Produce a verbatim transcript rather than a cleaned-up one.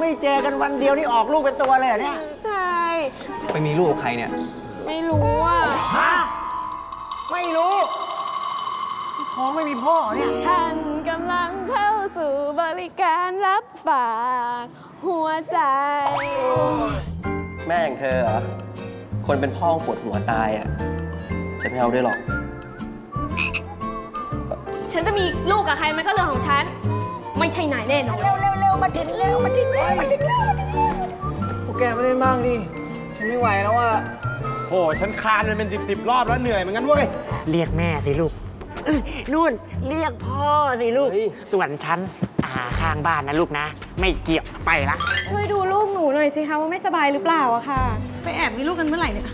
ไม่เจอกันวันเดียวนี่ออกลูกเป็นตัวเลยเหรอเนี่ยใช่ไปมีลูกกับใครเนี่ยไม่รู้อ่ะฮะไม่รู้ท้องไม่มีพ่อเนี่ยท่านกำลังเข้าสู่บริการรับฝากหัวใจแม่อย่างเธอเหรอคนเป็นพ่อปวดหัวตายอ่ะฉันไม่เอาด้วยหรอกฉันจะมีลูกกับใครมันก็เรื่องของฉันไม่ใช่นายแน่นอนเร็วเร็วเร็วมาถึงเร็วมาถึงเร็วมาถึงเร็วพวกแกไม่ได้บ้างดิฉันไม่ไหวแล้วอ่ะโอ้ฉันคานมันเป็นสิบสิบรอบแล้วเหนื่อยเหมือนกันเว้ยเรียกแม่สิลูกนู่นเรียกพ่อสิลูกส่วนฉันอาข้างบ้านนะลูกนะไม่เกี่ยวไปละช่วยดูลูกหนูหน่อยสิคะว่าไม่สบายหรือเปล่าอะค่ะไปแอบมีลูกกันเมื่อไหร่เนี่ย